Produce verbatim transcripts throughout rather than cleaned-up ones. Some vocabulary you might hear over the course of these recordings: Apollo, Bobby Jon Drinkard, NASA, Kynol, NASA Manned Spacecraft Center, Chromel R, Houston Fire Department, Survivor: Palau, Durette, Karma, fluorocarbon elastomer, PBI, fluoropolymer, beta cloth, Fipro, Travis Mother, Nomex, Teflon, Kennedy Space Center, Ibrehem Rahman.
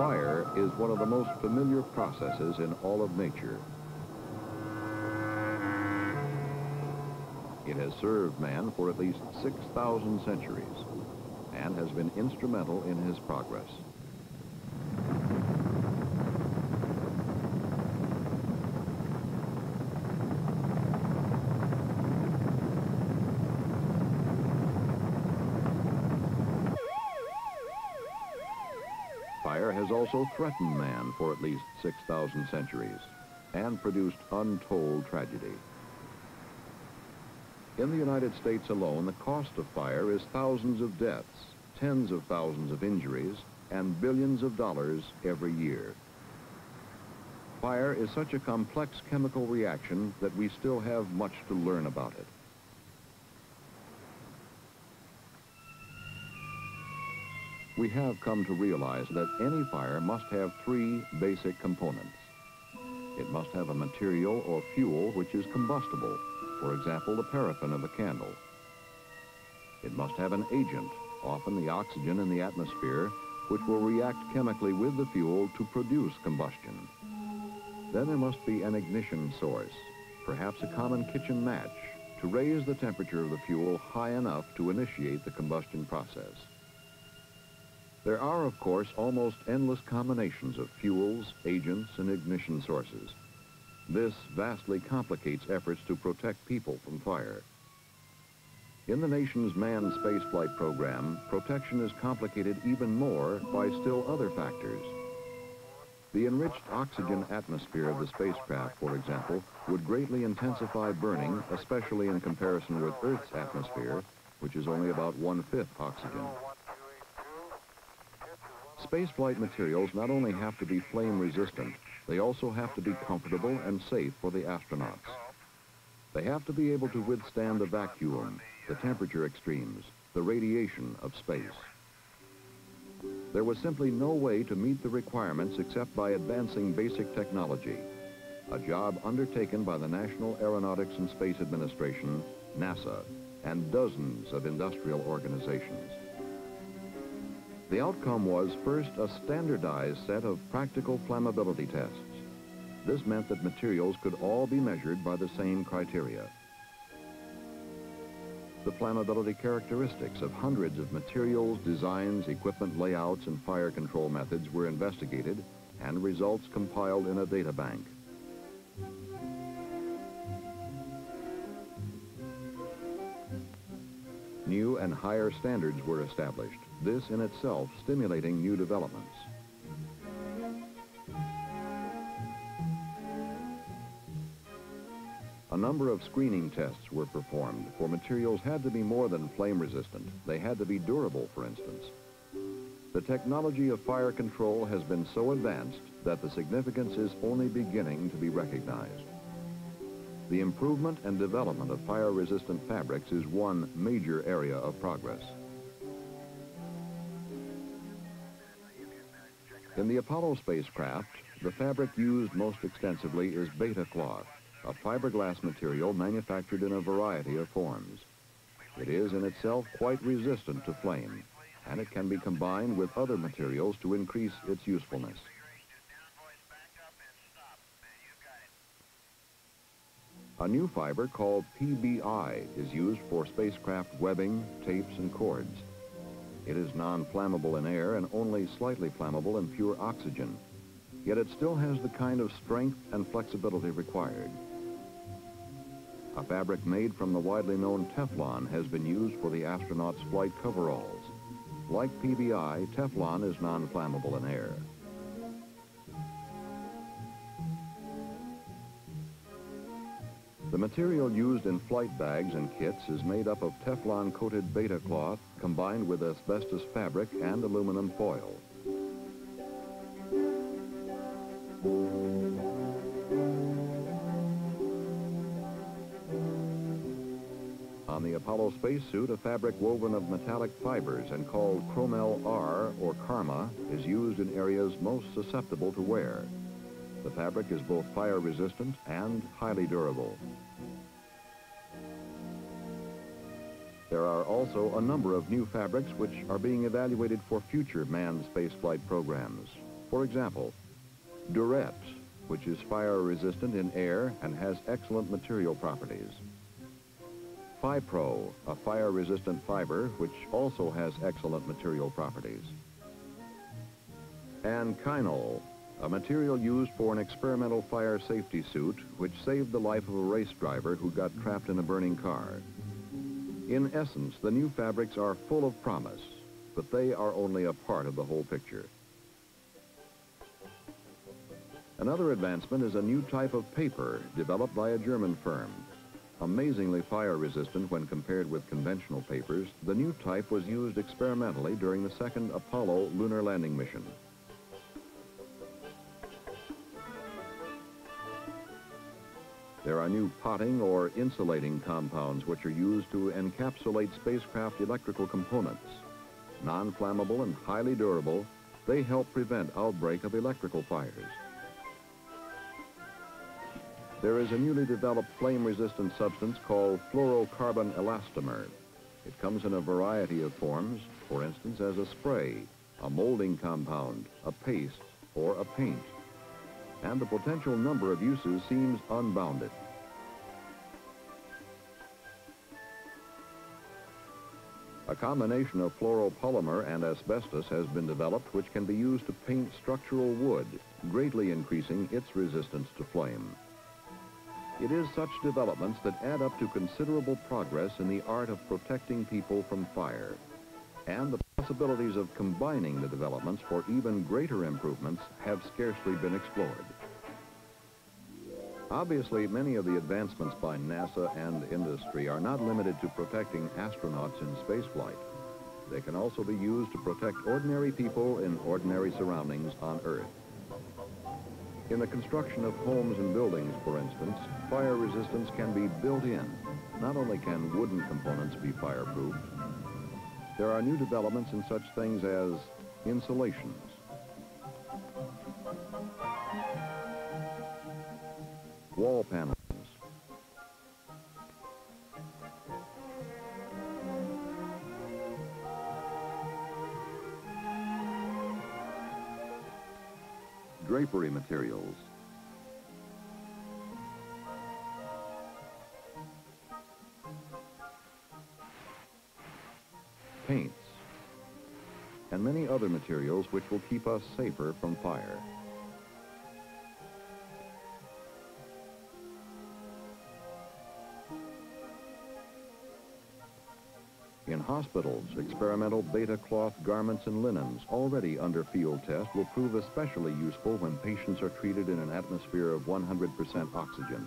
fire is one of the most familiar processes in all of nature. It has served man for at least six thousand centuries and has been instrumental in his progress. Fire has also threatened man for at least six thousand centuries and produced untold tragedy. In the United States alone, the cost of fire is thousands of deaths, tens of thousands of injuries, and billions of dollars every year. Fire is such a complex chemical reaction that we still have much to learn about it. We have come to realize that any fire must have three basic components. It must have a material or fuel which is combustible, for example, the paraffin of a candle. It must have an agent, often the oxygen in the atmosphere, which will react chemically with the fuel to produce combustion. Then there must be an ignition source, perhaps a common kitchen match, to raise the temperature of the fuel high enough to initiate the combustion process. There are, of course, almost endless combinations of fuels, agents, and ignition sources. This vastly complicates efforts to protect people from fire. In the nation's manned spaceflight program, protection is complicated even more by still other factors. The enriched oxygen atmosphere of the spacecraft, for example, would greatly intensify burning, especially in comparison with Earth's atmosphere, which is only about one-fifth oxygen. Spaceflight materials not only have to be flame-resistant, they also have to be comfortable and safe for the astronauts. They have to be able to withstand the vacuum, the temperature extremes, the radiation of space. There was simply no way to meet the requirements except by advancing basic technology, a job undertaken by the National Aeronautics and Space Administration, NASA, and dozens of industrial organizations. The outcome was, first, a standardized set of practical flammability tests. This meant that materials could all be measured by the same criteria. The flammability characteristics of hundreds of materials, designs, equipment layouts, and fire control methods were investigated and results compiled in a data bank. New and higher standards were established, this in itself stimulating new developments. A number of screening tests were performed, for materials had to be more than flame resistant. They had to be durable, for instance. The technology of fire control has been so advanced that the significance is only beginning to be recognized. The improvement and development of fire-resistant fabrics is one major area of progress. In the Apollo spacecraft, the fabric used most extensively is beta cloth, a fiberglass material manufactured in a variety of forms. It is in itself quite resistant to flame, and it can be combined with other materials to increase its usefulness. A new fiber called P B I is used for spacecraft webbing, tapes, and cords. It is non-flammable in air and only slightly flammable in pure oxygen, yet it still has the kind of strength and flexibility required. A fabric made from the widely known Teflon has been used for the astronauts' flight coveralls. Like P B I, Teflon is non-flammable in air. The material used in flight bags and kits is made up of Teflon-coated beta cloth combined with asbestos fabric and aluminum foil. On the Apollo spacesuit, a fabric woven of metallic fibers and called Chromel R or Karma is used in areas most susceptible to wear. The fabric is both fire-resistant and highly durable. There are also a number of new fabrics which are being evaluated for future manned spaceflight programs. For example, Durette, which is fire resistant in air and has excellent material properties. Fipro, a fire resistant fiber, which also has excellent material properties. And Kynol, a material used for an experimental fire safety suit, which saved the life of a race driver who got trapped in a burning car. In essence, the new fabrics are full of promise, but they are only a part of the whole picture. Another advancement is a new type of paper developed by a German firm. Amazingly fire resistant when compared with conventional papers, the new type was used experimentally during the second Apollo lunar landing mission. There are new potting or insulating compounds which are used to encapsulate spacecraft electrical components. Non-flammable and highly durable, they help prevent outbreak of electrical fires. There is a newly developed flame-resistant substance called fluorocarbon elastomer. It comes in a variety of forms, for instance as a spray, a molding compound, a paste, or a paint. And the potential number of uses seems unbounded. A combination of fluoropolymer and asbestos has been developed which can be used to paint structural wood, greatly increasing its resistance to flame. It is such developments that add up to considerable progress in the art of protecting people from fire. And the possibilities of combining the developments for even greater improvements have scarcely been explored. Obviously, many of the advancements by NASA and industry are not limited to protecting astronauts in spaceflight. They can also be used to protect ordinary people in ordinary surroundings on Earth. In the construction of homes and buildings, for instance, fire resistance can be built in. Not only can wooden components be fireproof, there are new developments in such things as insulations. Wall panels. Drapery materials, paints, and many other materials which will keep us safer from fire. In hospitals, experimental beta cloth garments and linens already under field test will prove especially useful when patients are treated in an atmosphere of one hundred percent oxygen.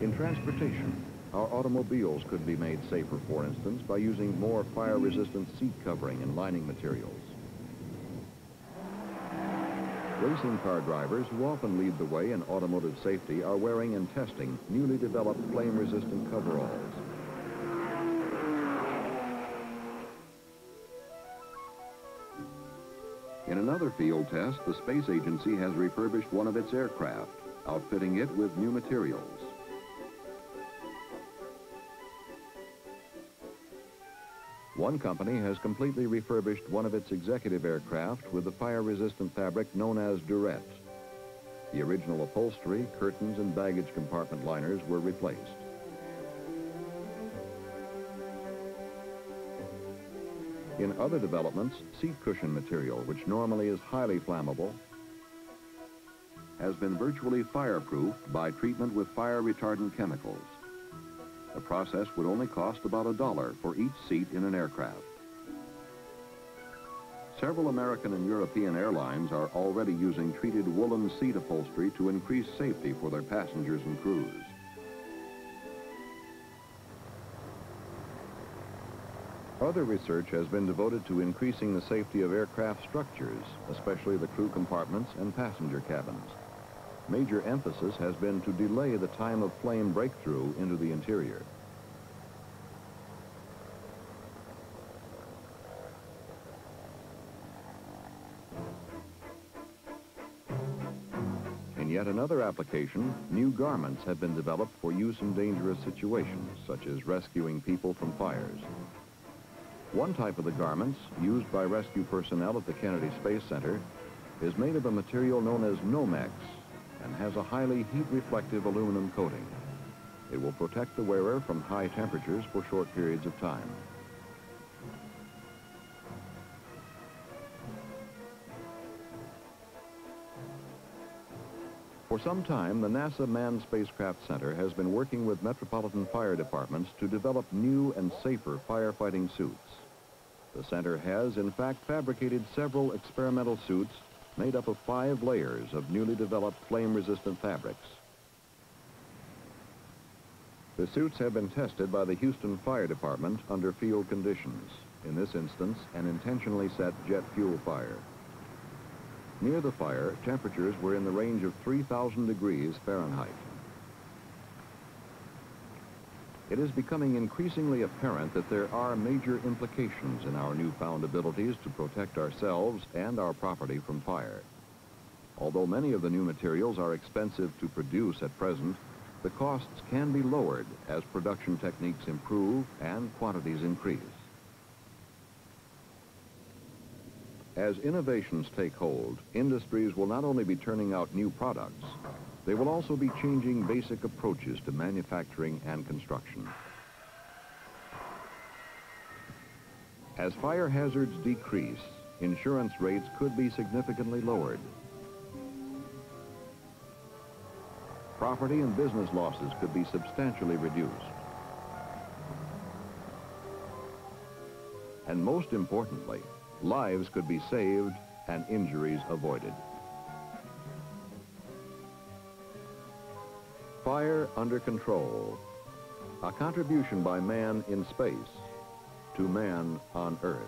In transportation, our automobiles could be made safer, for instance, by using more fire-resistant seat covering and lining materials. Racing car drivers, who often lead the way in automotive safety, are wearing and testing newly developed flame-resistant coveralls. In another field test, the space agency has refurbished one of its aircraft, outfitting it with new materials. One company has completely refurbished one of its executive aircraft with the fire-resistant fabric known as Durette. The original upholstery, curtains, and baggage compartment liners were replaced. In other developments, seat cushion material, which normally is highly flammable, has been virtually fireproofed by treatment with fire retardant chemicals. The process would only cost about a dollar for each seat in an aircraft. Several American and European airlines are already using treated woolen seat upholstery to increase safety for their passengers and crews. Other research has been devoted to increasing the safety of aircraft structures, especially the crew compartments and passenger cabins. Major emphasis has been to delay the time of flame breakthrough into the interior. In yet another application, new garments have been developed for use in dangerous situations, such as rescuing people from fires. One type of the garments, used by rescue personnel at the Kennedy Space Center, is made of a material known as Nomex and has a highly heat-reflective aluminum coating. It will protect the wearer from high temperatures for short periods of time. For some time, the NASA Manned Spacecraft Center has been working with metropolitan fire departments to develop new and safer firefighting suits. The center has, in fact, fabricated several experimental suits made up of five layers of newly developed flame-resistant fabrics. The suits have been tested by the Houston Fire Department under field conditions, in this instance, an intentionally set jet fuel fire. Near the fire, temperatures were in the range of three thousand degrees Fahrenheit. It is becoming increasingly apparent that there are major implications in our newfound abilities to protect ourselves and our property from fire. Although many of the new materials are expensive to produce at present, the costs can be lowered as production techniques improve and quantities increase. As innovations take hold, industries will not only be turning out new products, they will also be changing basic approaches to manufacturing and construction. As fire hazards decrease, insurance rates could be significantly lowered. Property and business losses could be substantially reduced. And most importantly, lives could be saved and injuries avoided. Fire under control. A contribution by man in space to man on Earth.